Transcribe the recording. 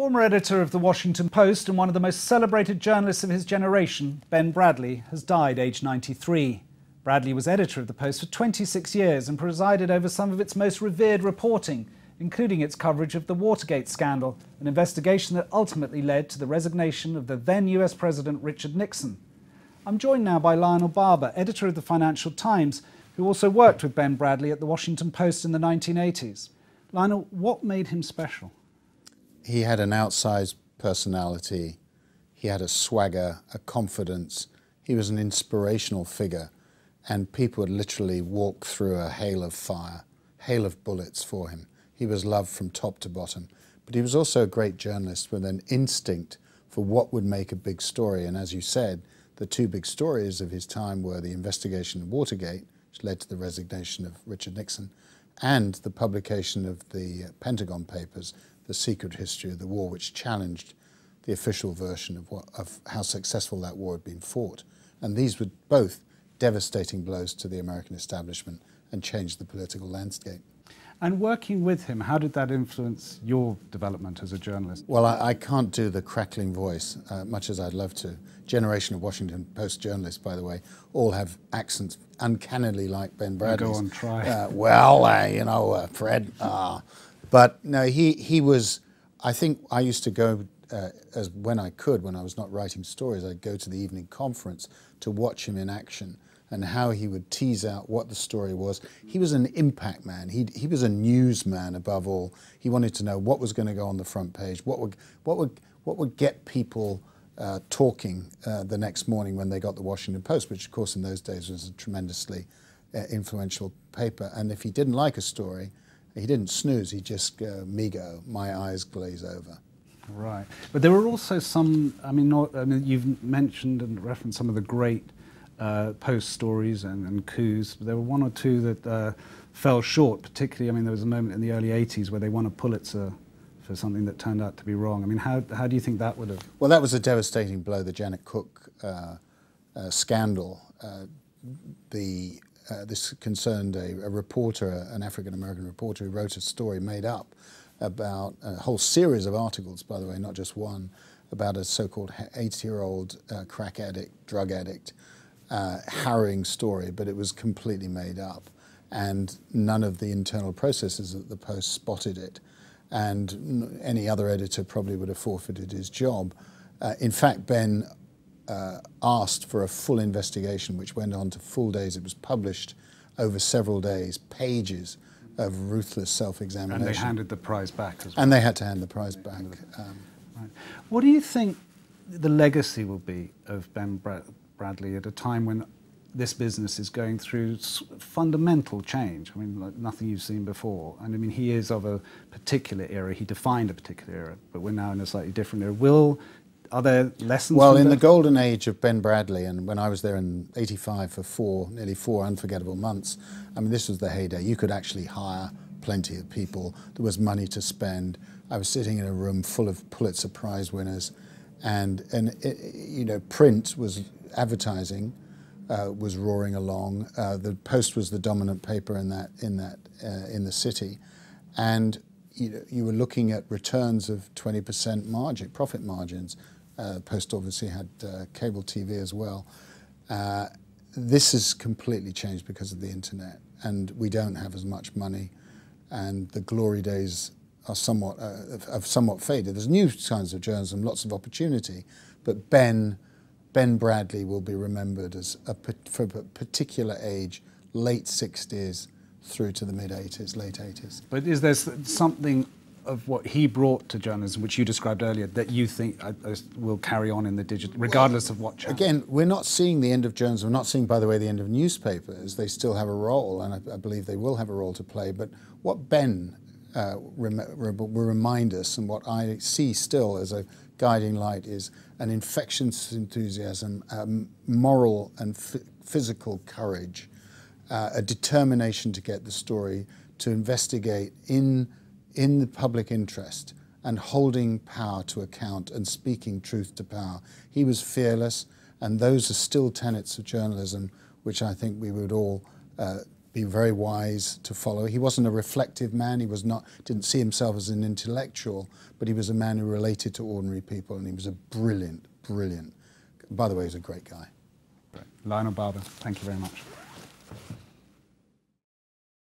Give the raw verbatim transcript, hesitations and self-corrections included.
Former editor of the Washington Post and one of the most celebrated journalists of his generation, Ben Bradlee, has died aged ninety-three. Bradlee was editor of the Post for twenty-six years and presided over some of its most revered reporting, including its coverage of the Watergate scandal, an investigation that ultimately led to the resignation of the then U S President Richard Nixon. I'm joined now by Lionel Barber, editor of the Financial Times, who also worked with Ben Bradlee at the Washington Post in the nineteen eighties. Lionel, what made him special? He had an outsized personality. He had a swagger, a confidence. He was an inspirational figure, and people would literally walk through a hail of fire, hail of bullets for him. He was loved from top to bottom, but he was also a great journalist with an instinct for what would make a big story. And as you said, the two big stories of his time were the investigation of Watergate, which led to the resignation of Richard Nixon, and the publication of the Pentagon Papers, the secret history of the war, which challenged the official version of, what, of how successful that war had been fought. And these were both devastating blows to the American establishment and changed the political landscape. And working with him, how did that influence your development as a journalist? Well, I, I can't do the crackling voice, uh, much as I'd love to. Generation of Washington Post journalists, by the way, all have accents uncannily like Ben Bradlee's. Go on, try. Uh, well, uh, you know, uh, Fred. Uh, but no, he, he was, I think I used to go, uh, as when I could, when I was not writing stories, I'd go to the evening conference to watch him in action, and how he would tease out what the story was. He was an impact man. He, he was a newsman above all. He wanted to know what was going to go on the front page, what would, what would, what would get people uh, talking uh, the next morning when they got the Washington Post, which of course in those days was a tremendously uh, influential paper. And if he didn't like a story, he didn't snooze, he'd just go, "Migo, my eyes glaze over." Right, but there were also some, I mean, not, I mean you've mentioned and referenced some of the great Uh, Post stories and, and coups. There were one or two that uh, fell short, particularly, I mean, there was a moment in the early eighties where they won a Pulitzer for something that turned out to be wrong. I mean, how, how do you think that would have? Well, that was a devastating blow, the Janet Cooke uh, uh, scandal. Uh, the, uh, this concerned a, a reporter, an African-American reporter, who wrote a story made up about a whole series of articles, by the way, not just one, about a so-called eighty-year-old uh, crack addict, drug addict. Uh, harrowing story, but it was completely made up, and none of the internal processes at the Post spotted it, and any other editor probably would have forfeited his job. Uh, in fact, Ben uh, asked for a full investigation, which went on to full days. It was published over several days, pages of ruthless self-examination. And they handed the prize back as well. And they had to hand the prize back. Um, right. What do you think the legacy will be of Ben Bradlee? Bradlee at a time when this business is going through fundamental change, I mean, like nothing you've seen before. And I mean, he is of a particular era. He defined a particular era, but we're now in a slightly different era. Will, are there lessons? Well, in the golden age of Ben Bradlee, and when I was there in eighty-five for four, nearly four unforgettable months, I mean, this was the heyday. You could actually hire plenty of people. There was money to spend. I was sitting in a room full of Pulitzer Prize winners, and, and it, you know, print was, advertising uh, was roaring along. Uh, the Post was the dominant paper in that in that uh, in the city, and you know, you were looking at returns of twenty percent margin, profit margins. Uh, Post obviously had uh, cable T V as well. Uh, this has completely changed because of the internet, and we don't have as much money, and the glory days are somewhat uh, have somewhat faded. There's new kinds of journalism, lots of opportunity, but Ben. Ben Bradlee will be remembered as a, for a particular age, late sixties through to the mid-eighties, late eighties. But is there something of what he brought to journalism, which you described earlier, that you think will carry on in the digital, regardless well, of what channel? Again, we're not seeing the end of journalism. We're not seeing, by the way, the end of newspapers. They still have a role, and I, I believe they will have a role to play. But what Ben uh, rem re will remind us, and what I see still as a guiding light, is an infectious enthusiasm, um, moral and physical courage, uh, a determination to get the story, to investigate in, in the public interest, and holding power to account and speaking truth to power. He was fearless, and those are still tenets of journalism which I think we would all uh, be very wise to follow. He wasn't a reflective man. He was not, didn't see himself as an intellectual, but he was a man who related to ordinary people, and he was a brilliant, brilliant. By the way, he's a great guy. Great. Lionel Barber, thank you very much.